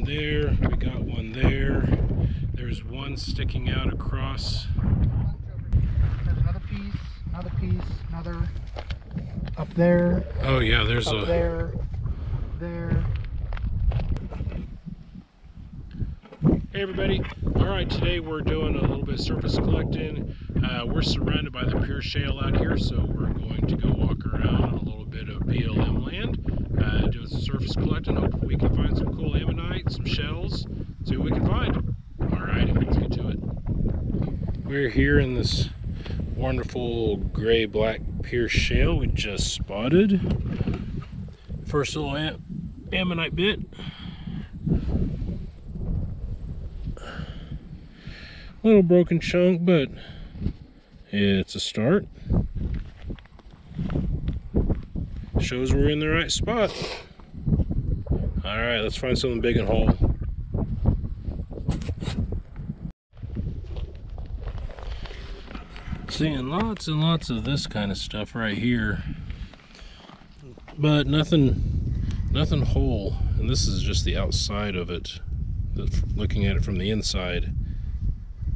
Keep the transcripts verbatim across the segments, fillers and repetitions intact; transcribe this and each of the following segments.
one there, we got one there. There's one sticking out across. There's another piece, another piece, another up there. Oh yeah, there's up a there, there. Hey everybody! All right, today we're doing a little bit of surface collecting. Uh, we're surrounded by the Pierre Shale out here, so we're going to go walk around a little bit of B L M land, uh, doing some surface collecting. Hope we can find some cool ammonite, some shells, see what we can find. All right, let's get to it. We're here in this wonderful gray-black Pierre Shale we just spotted. First little am ammonite bit. Little broken chunk, but it's a start. Shows we're in the right spot. All right, let's find something big and whole. Seeing lots and lots of this kind of stuff right here, but nothing, nothing whole. And this is just the outside of it, looking at it from the inside.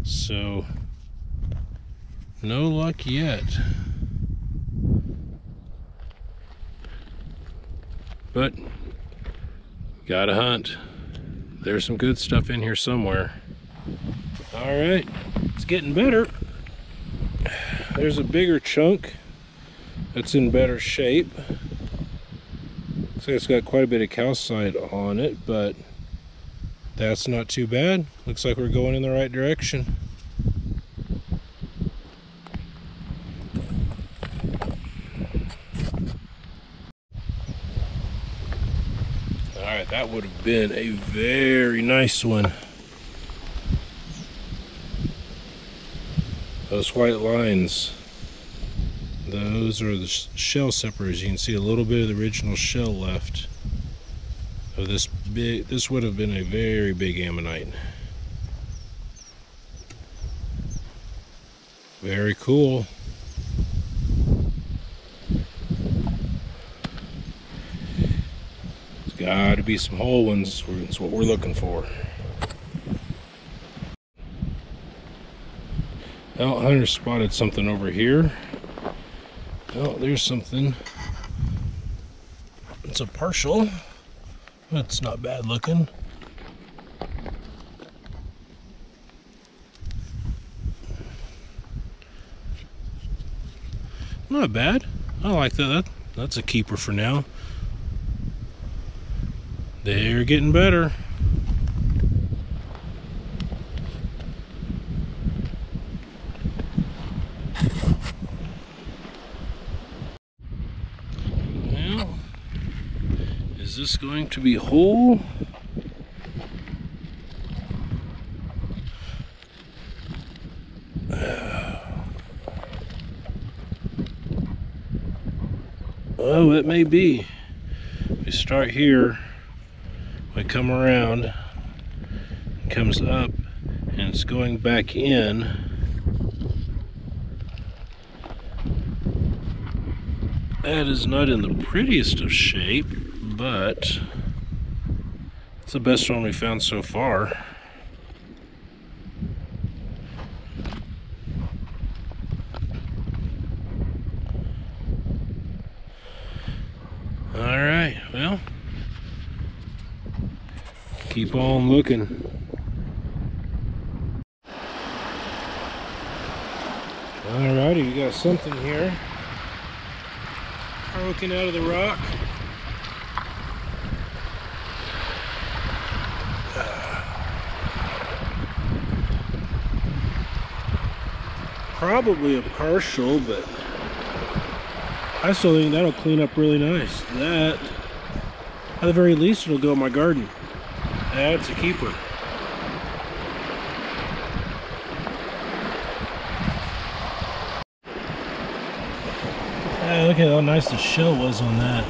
So, no luck yet, but gotta hunt. There's some good stuff in here somewhere. All right, it's getting better. There's a bigger chunk that's in better shape. Looks like it's got quite a bit of calcite on it, but that's not too bad. Looks like we're going in the right direction. All right, that would have been a very nice one. Those white lines, those are the shell separators. You can see a little bit of the original shell left. So this big, this would have been a very big ammonite. Very cool. There's got to be some whole ones. That's what we're looking for. Oh, Hunter spotted something over here. Oh, there's something. It's a partial. That's not bad looking. Not bad. I like that. that. That's a keeper for now. They're getting better. Is this going to be whole? Oh, it may be. We start here, we come around, it comes up, and it's going back in. That is not in the prettiest of shape, but it's the best one we found so far. All right, well, keep on looking. All righty, we got something here broken out of the rock. Probably a partial, but I still think that'll clean up really nice. That, at the very least, it'll go in my garden. That's a keeper. Hey, look at how nice the shell was on that.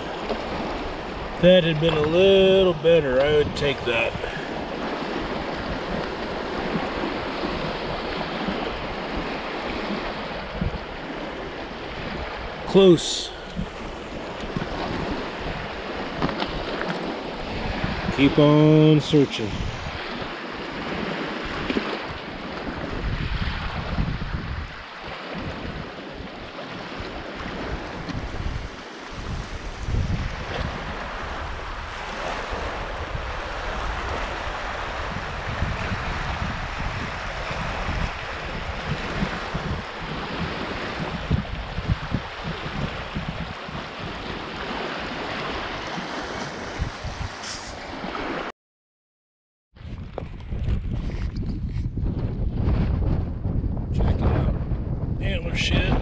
If that had been a little better, I would take that. Close. Keep on searching. Shit.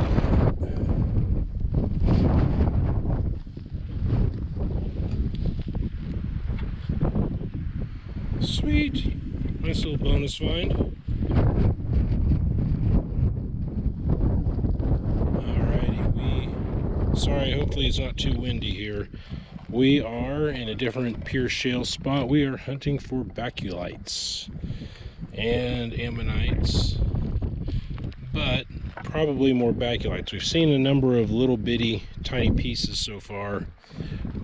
Sweet. Nice little bonus find. Alrighty, we sorry, hopefully it's not too windy here. We are in a different Pierre Shale spot. We are hunting for baculites and ammonites. But probably more baculites. We've seen a number of little bitty tiny pieces so far,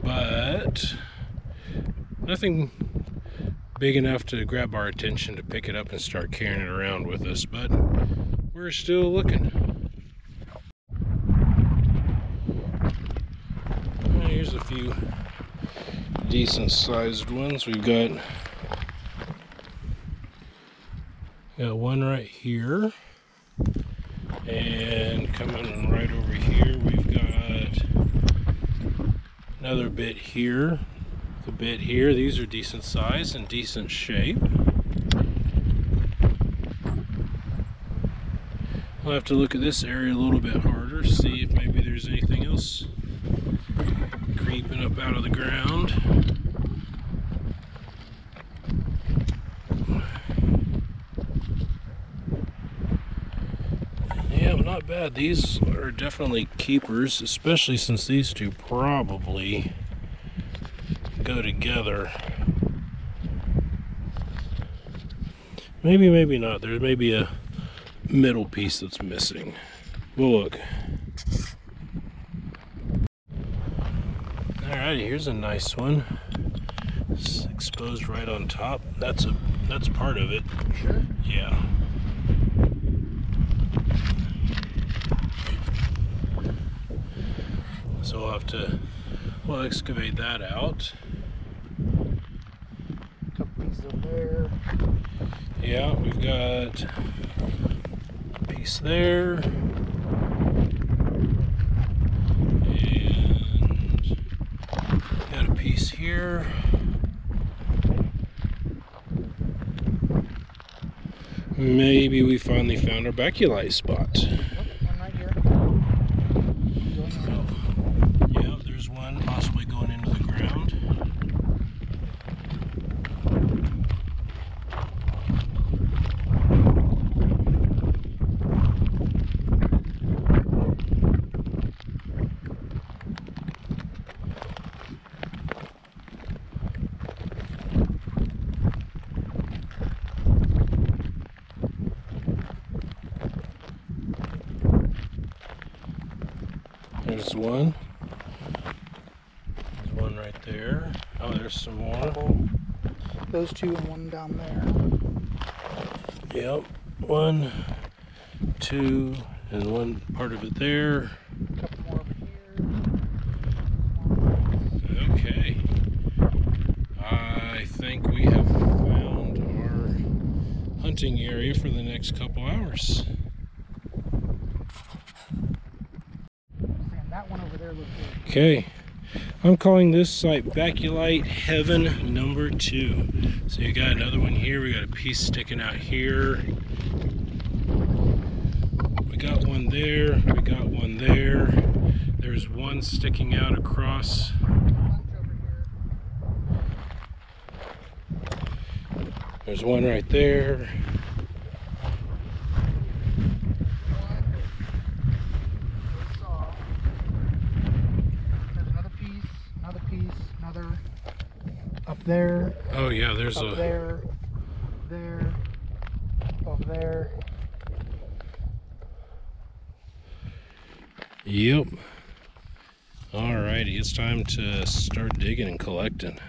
but nothing big enough to grab our attention to pick it up and start carrying it around with us, but we're still looking. Well, here's a few decent sized ones. We've got, got one right here. And coming right over here, we've got another bit here, a bit here. These are decent size and decent shape. I'll have to look at this area a little bit harder, see if maybe there's anything else creeping up out of the ground. Not bad. These are definitely keepers, especially since these two probably go together. Maybe, maybe not. There's maybe a middle piece that's missing. We'll look. Alrighty, here's a nice one. It's exposed right on top. That's a that's part of it. Sure. Yeah. So we'll have to, we'll excavate that out. A couple pieces over there. Yeah, we've got a piece there. And got a piece here. Maybe we finally found our baculite spot. There's one. There's one right there. Oh, there's some more. Those two and one down there. Yep. One, two, and one part of it there. A couple more over here. Okay. I think we have found our hunting area for the next couple hours. Okay, I'm calling this site Baculite Heaven number two. So you got another one here, we got a piece sticking out here. We got one there, we got one there. There's one sticking out across. There's one right there. There. Oh yeah, there's a there, there, up there. Yep. Alrighty, it's time to start digging and collecting.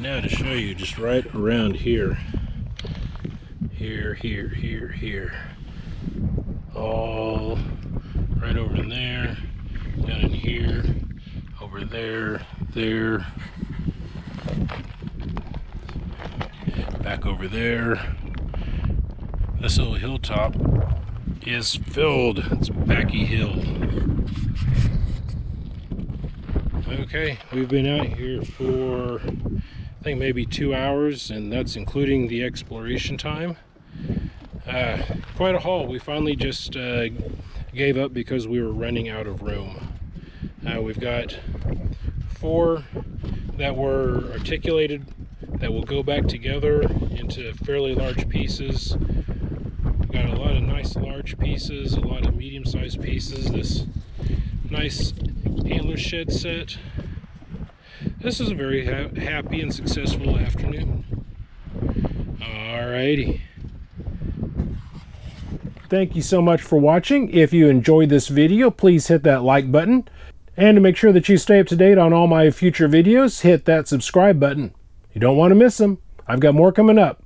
Now to show you just right around here, here, here, here, here, all right over in there, down in here, over there, there, back over there. This little hilltop is filled. It's Becky Hill. Okay, we've been out here for I think maybe two hours, and that's including the exploration time. Uh, quite a haul. We finally just uh, gave up because we were running out of room. Uh, we've got four that were articulated that will go back together into fairly large pieces. We've got a lot of nice large pieces, a lot of medium-sized pieces. This nice antler shed set. This is a very ha happy and successful afternoon. Alrighty. Thank you so much for watching. If you enjoyed this video, please hit that like button. And to make sure that you stay up to date on all my future videos, hit that subscribe button. You don't want to miss them. I've got more coming up.